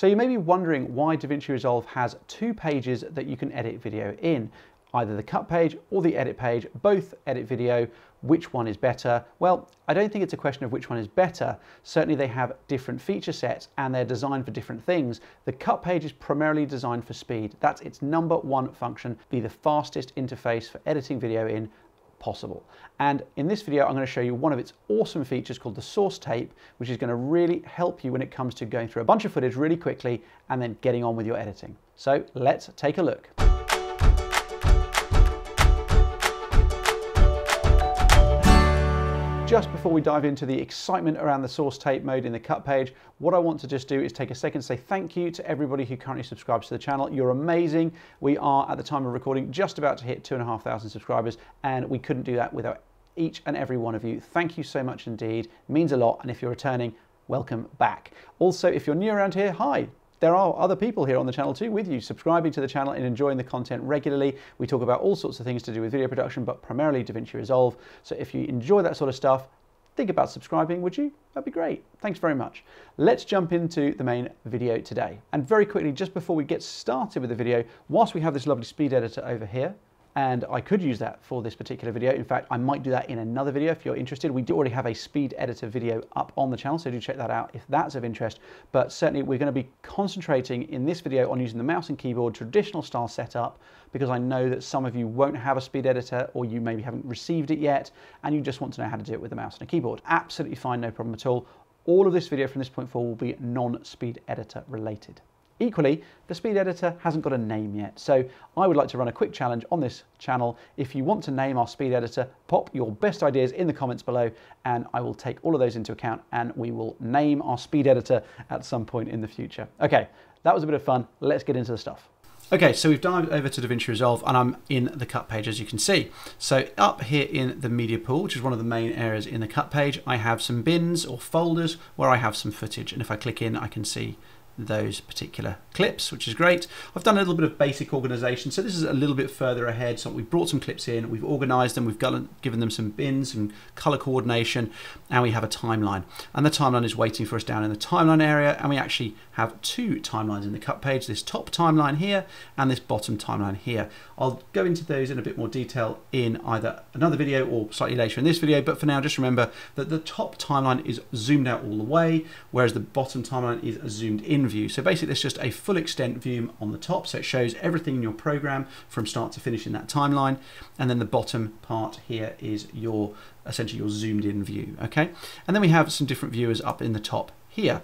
So you may be wondering why DaVinci Resolve has two pages that you can edit video in, either the cut page or the edit page, both edit video. Which one is better? Well, I don't think it's a question of which one is better. Certainly they have different feature sets and they're designed for different things. The cut page is primarily designed for speed. That's its number one function, be the fastest interface for editing video in possible. And in this video, I'm going to show you one of its awesome features called the Source Tape, which is going to really help you when it comes to going through a bunch of footage really quickly and then getting on with your editing. So let's take a look. Just before we dive into the excitement around the Source Tape mode in the cut page, what I want to just do is take a second to say thank you to everybody who currently subscribes to the channel. You're amazing. We are, at the time of recording, just about to hit 2,500 subscribers, and we couldn't do that without each and every one of you. Thank you so much indeed. It means a lot, and if you're returning, welcome back. Also, if you're new around here, hi. There are other people here on the channel too with you, subscribing to the channel and enjoying the content regularly. We talk about all sorts of things to do with video production, but primarily DaVinci Resolve. So if you enjoy that sort of stuff, think about subscribing, would you? That'd be great. Thanks very much. Let's jump into the main video today. And very quickly, just before we get started with the video, whilst we have this lovely speed editor over here, and I could use that for this particular video. In fact, I might do that in another video if you're interested. We do already have a speed editor video up on the channel, so do check that out if that's of interest. But certainly we're going to be concentrating in this video on using the mouse and keyboard traditional style setup, because I know that some of you won't have a speed editor, or you maybe haven't received it yet, and you just want to know how to do it with a mouse and a keyboard. Absolutely fine, no problem at all. All of this video from this point forward will be non-speed editor related. Equally, the speed editor hasn't got a name yet, so I would like to run a quick challenge on this channel. If you want to name our speed editor, pop your best ideas in the comments below, and I will take all of those into account, and we will name our speed editor at some point in the future. Okay, that was a bit of fun. Let's get into the stuff. Okay, so we've dived over to DaVinci Resolve, and I'm in the cut page, as you can see. So up here in the media pool, which is one of the main areas in the cut page, I have some bins or folders where I have some footage, and if I click in, I can see those particular clips, which is great. I've done a little bit of basic organization, so this is a little bit further ahead. So we've brought some clips in, we've organized them, we've given them some bins, some color coordination, and we have a timeline. And the timeline is waiting for us down in the timeline area, and we actually have two timelines in the cut page, this top timeline here and this bottom timeline here. I'll go into those in a bit more detail in either another video or slightly later in this video, but for now just remember that the top timeline is zoomed out all the way, whereas the bottom timeline is a zoomed in view. So basically it's just a full extent view on the top, so it shows everything in your program from start to finish in that timeline, and then the bottom part here is your essentially your zoomed in view. Okay, and then we have some different viewers up in the top here,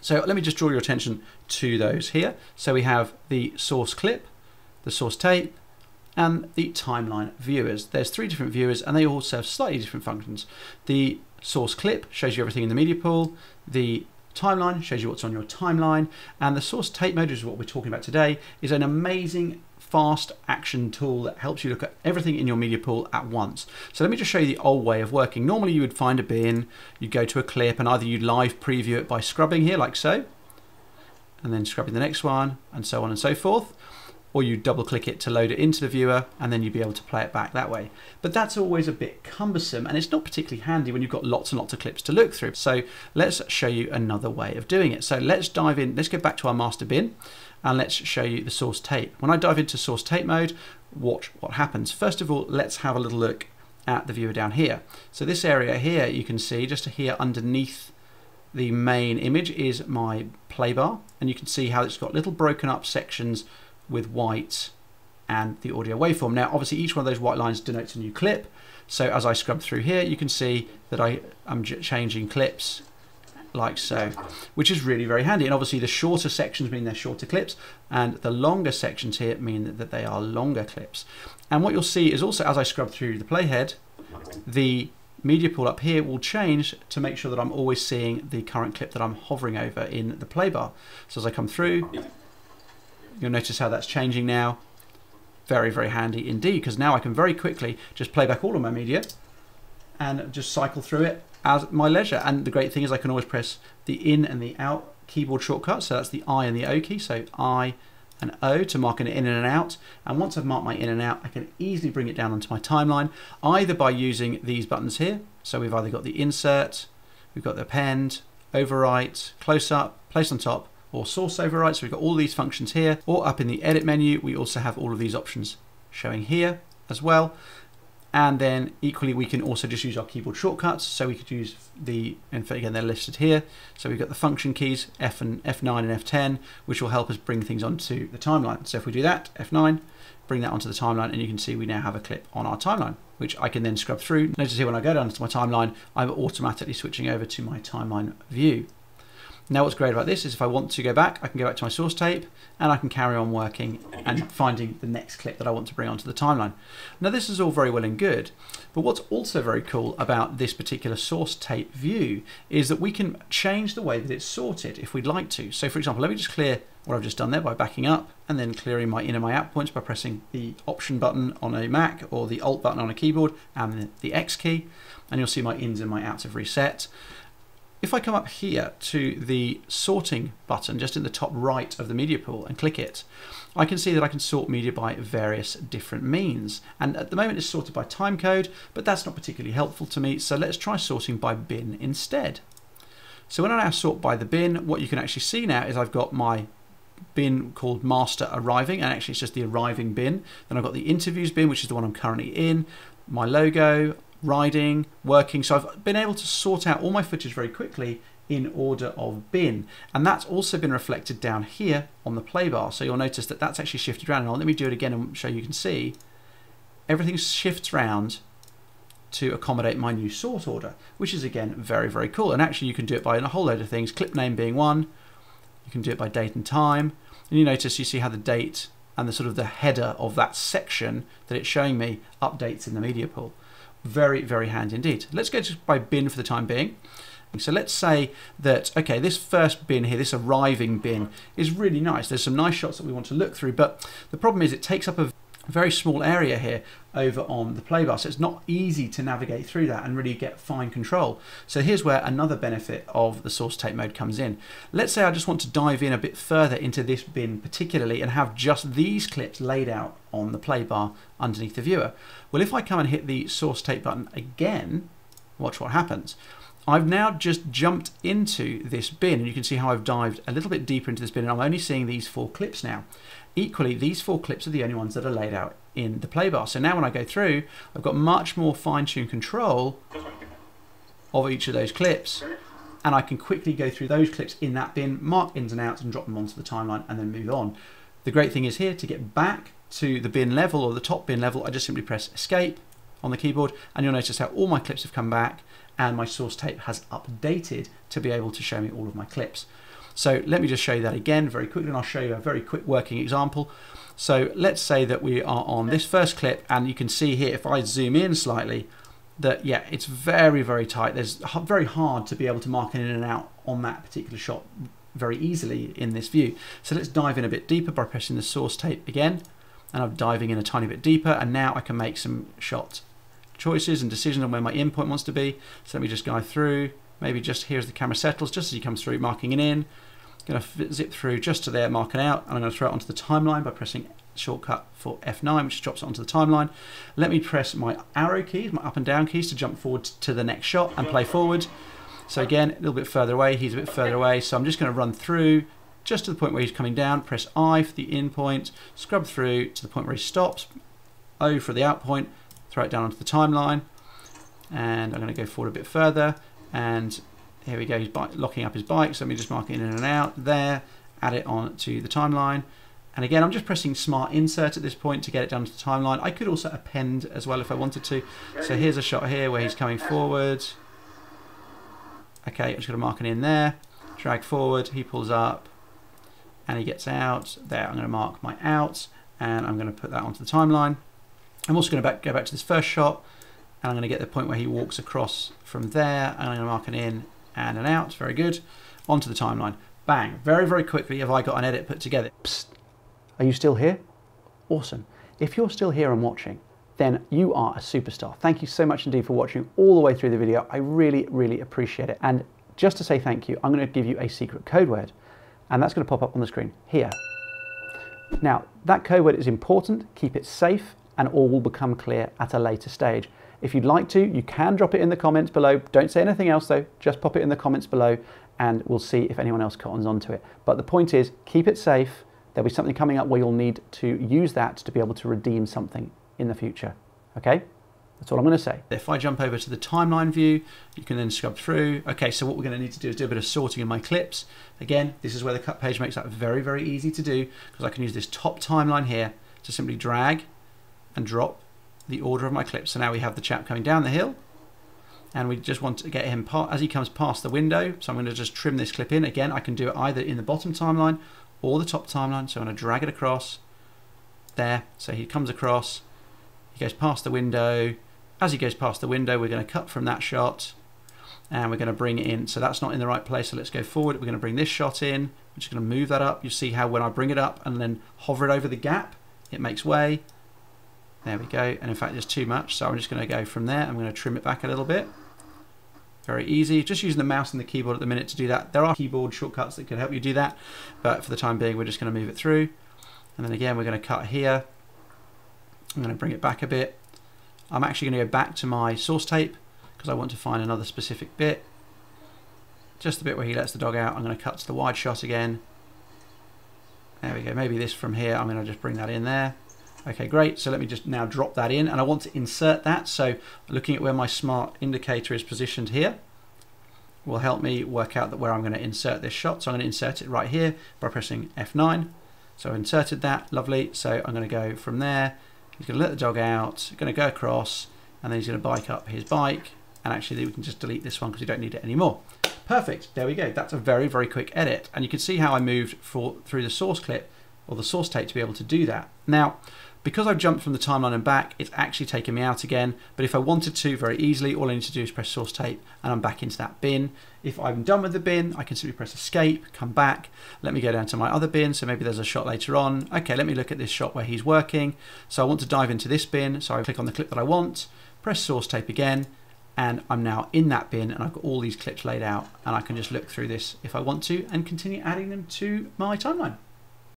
so let me just draw your attention to those here. So we have the source clip, the source tape, and the timeline viewers. There's three different viewers, and they all serve slightly different functions. The source clip shows you everything in the media pool, the timeline shows you what's on your timeline, and the source tape mode, which is what we're talking about today, is an amazing fast action tool that helps you look at everything in your media pool at once. So let me just show you the old way of working. Normally you would find a bin, you go to a clip, and either you live preview it by scrubbing here like so, and then scrubbing the next one, and so on and so forth, or you double click it to load it into the viewer, and then you'd be able to play it back that way. But that's always a bit cumbersome, and it's not particularly handy when you've got lots and lots of clips to look through. So let's show you another way of doing it. So let's dive in, let's go back to our master bin, and let's show you the source tape. When I dive into source tape mode, watch what happens. First of all, let's have a little look at the viewer down here. So this area here, you can see just here underneath the main image is my play bar, and you can see how it's got little broken up sections with white and the audio waveform. Now obviously each one of those white lines denotes a new clip, so as I scrub through here you can see that I am changing clips like so, which is really very handy. And obviously the shorter sections mean they're shorter clips, and the longer sections here mean that they are longer clips. And what you'll see is also as I scrub through the playhead, the media pool up here will change to make sure that I'm always seeing the current clip that I'm hovering over in the play bar. So as I come through, you'll notice how that's changing now. Very, very handy indeed, because now I can very quickly just play back all of my media and just cycle through it at my leisure. And the great thing is I can always press the in and the out keyboard shortcut. So that's the I and the O key. So I and O to mark an in and an out. And once I've marked my in and out, I can easily bring it down onto my timeline, either by using these buttons here. So we've either got the insert, we've got the append, overwrite, close up, place on top, or source override. So we've got all these functions here, or up in the edit menu, we also have all of these options showing here as well. And then equally, we can also just use our keyboard shortcuts. So we could use the, and again, they're listed here. So we've got the function keys, F and F9 and F10, which will help us bring things onto the timeline. So if we do that, F9, bring that onto the timeline, and you can see we now have a clip on our timeline, which I can then scrub through. Notice here when I go down to my timeline, I'm automatically switching over to my timeline view. Now what's great about this is if I want to go back, I can go back to my source tape and I can carry on working and finding the next clip that I want to bring onto the timeline. Now this is all very well and good, but what's also very cool about this particular source tape view is that we can change the way that it's sorted if we'd like to. So for example, let me just clear what I've just done there by backing up and then clearing my in and my out points by pressing the Option button on a Mac or the Alt button on a keyboard and the X key, and you'll see my ins and my outs have reset. If I come up here to the sorting button just in the top right of the media pool and click it, I can see that I can sort media by various different means. And at the moment it's sorted by time code, but that's not particularly helpful to me. So let's try sorting by bin instead. So when I now sort by the bin, what you can actually see now is I've got my bin called master arriving, and actually it's just the arriving bin. Then I've got the interviews bin, which is the one I'm currently in, my logo, riding, working. So I've been able to sort out all my footage very quickly in order of bin. And that's also been reflected down here on the play bar. So you'll notice that that's actually shifted around. And let me do it again and show you can see everything shifts around to accommodate my new sort order, which is again, very, very cool. And actually you can do it by a whole load of things, clip name being one. You can do it by date and time. And you notice, you see how the date and the sort of the header of that section that it's showing me updates in the media pool. Very, very handy indeed. Let's go just by bin for the time being. So let's say that, okay, this first bin here, this arriving bin is really nice. There's some nice shots that we want to look through, but the problem is it takes up a very small area here over on the play bar. So it's not easy to navigate through that and really get fine control. So here's where another benefit of the source tape mode comes in. Let's say I just want to dive in a bit further into this bin particularly and have just these clips laid out on the play bar underneath the viewer. Well, if I come and hit the source tape button again, watch what happens. I've now just jumped into this bin, and you can see how I've dived a little bit deeper into this bin, and I'm only seeing these four clips now. Equally, these four clips are the only ones that are laid out in the play bar. So now when I go through, I've got much more fine-tuned control of each of those clips, and I can quickly go through those clips in that bin, mark ins and outs, and drop them onto the timeline, and then move on. The great thing is here, to get back to the bin level or the top bin level, I just simply press Escape on the keyboard, and you'll notice how all my clips have come back, and my source tape has updated to be able to show me all of my clips. So let me just show you that again very quickly, and I'll show you a very quick working example. So let's say that we are on this first clip, and you can see here, if I zoom in slightly, that yeah, it's very, very tight. There's very hard to be able to mark in and out on that particular shot very easily in this view. So let's dive in a bit deeper by pressing the source tape again, and I'm diving in a tiny bit deeper, and now I can make some shot choices and decisions on where my endpoint wants to be. So let me just go through, maybe just here as the camera settles, just as he comes through, marking it in. I'm going to zip through just to there, mark it out, and I'm going to throw it onto the timeline by pressing shortcut for F9, which drops it onto the timeline. Let me press my arrow keys, my up and down keys, to jump forward to the next shot and play forward. So again, a little bit further away, he's a bit further away, so I'm just going to run through just to the point where he's coming down, press I for the in point, scrub through to the point where he stops, O for the out point, throw it down onto the timeline, and I'm going to go forward a bit further, and here we go, he's locking up his bike, so let me just mark it in and out there, add it on to the timeline, and again I'm just pressing smart insert at this point to get it down to the timeline. I could also append as well if I wanted to. So here's a shot here where he's coming forward. Okay, I'm just going to mark it in there, drag forward, he pulls up, and he gets out there. I'm going to mark my out, and I'm going to put that onto the timeline. I'm also going to go back to this first shot, and I'm going to get the point where he walks across from there, and I'm going to mark it in and an out, very good, onto the timeline. Bang, very, very quickly have I got an edit put together. Psst, are you still here? Awesome. If you're still here and watching, then you are a superstar. Thank you so much indeed for watching all the way through the video. I really, really appreciate it. And just to say thank you, I'm going to give you a secret code word, and that's going to pop up on the screen here. Now, that code word is important, keep it safe, and all will become clear at a later stage. If you'd like to, you can drop it in the comments below. Don't say anything else though, just pop it in the comments below, and we'll see if anyone else cottons onto it. But the point is, keep it safe. There'll be something coming up where you'll need to use that to be able to redeem something in the future. Okay? That's all I'm going to say. If I jump over to the timeline view, you can then scrub through. Okay, so what we're going to need to do is do a bit of sorting in my clips. Again, this is where the cut page makes that very, very easy to do, because I can use this top timeline here to simply drag and drop the order of my clips. So now we have the chap coming down the hill, and we just want to get him as he comes past the window. So I'm going to just trim this clip in. Again, I can do it either in the bottom timeline or the top timeline. So I'm going to drag it across there. So he comes across, he goes past the window. As he goes past the window, we're going to cut from that shot and we're going to bring it in. So that's not in the right place, so let's go forward. We're going to bring this shot in. I'm just going to move that up. You see how when I bring it up and then hover it over the gap, it makes way. There we go. And in fact, there's too much, so I'm just going to go from there. I'm going to trim it back a little bit. Very easy. Just using the mouse and the keyboard at the minute to do that. There are keyboard shortcuts that can help you do that, but for the time being, we're just going to move it through. And then again, we're going to cut here. I'm going to bring it back a bit. I'm actually going to go back to my source tape because I want to find another specific bit. Just the bit where he lets the dog out. I'm going to cut to the wide shot again. There we go. Maybe this from here. I'm going to just bring that in there. Okay, great. So let me just now drop that in, and I want to insert that. So looking at where my smart indicator is positioned here will help me work out that where I'm going to insert this shot. So I'm going to insert it right here by pressing F9. So I inserted that. Lovely. So I'm going to go from there. He's going to let the dog out, going to go across, and then he's going to bike up his bike. And actually, we can just delete this one because we don't need it anymore. Perfect. There we go. That's a very, very quick edit. And you can see how I moved through the source clip or the source tape to be able to do that. Now, because I've jumped from the timeline and back, it's actually taken me out again. But if I wanted to very easily, all I need to do is press source tape and I'm back into that bin. If I'm done with the bin, I can simply press escape, come back. Let me go down to my other bin. So maybe there's a shot later on. Okay, let me look at this shot where he's working. So I want to dive into this bin. So I click on the clip that I want, press source tape again, and I'm now in that bin and I've got all these clips laid out and I can just look through this if I want to and continue adding them to my timeline.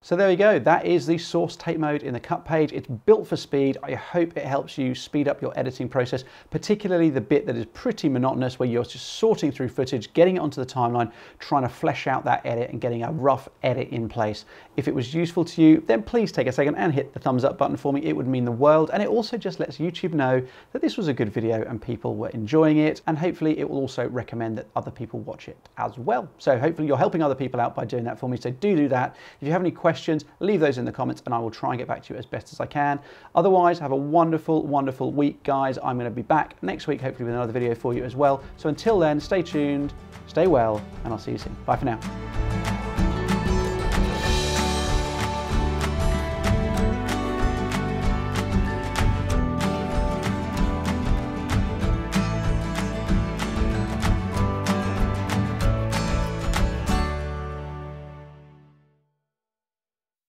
So there we go, that is the source tape mode in the cut page. It's built for speed. I hope it helps you speed up your editing process, particularly the bit that is pretty monotonous where you're just sorting through footage, getting it onto the timeline, trying to flesh out that edit and getting a rough edit in place. If it was useful to you, then please take a second and hit the thumbs up button for me. It would mean the world, and it also just lets YouTube know that this was a good video and people were enjoying it, and hopefully it will also recommend that other people watch it as well. So hopefully you're helping other people out by doing that for me, so do that. If you have any questions, leave those in the comments and I will try and get back to you as best as I can. Otherwise, have a wonderful, wonderful week, guys. I'm going to be back next week, hopefully with another video for you as well. So until then, stay tuned, stay well, and I'll see you soon. Bye for now.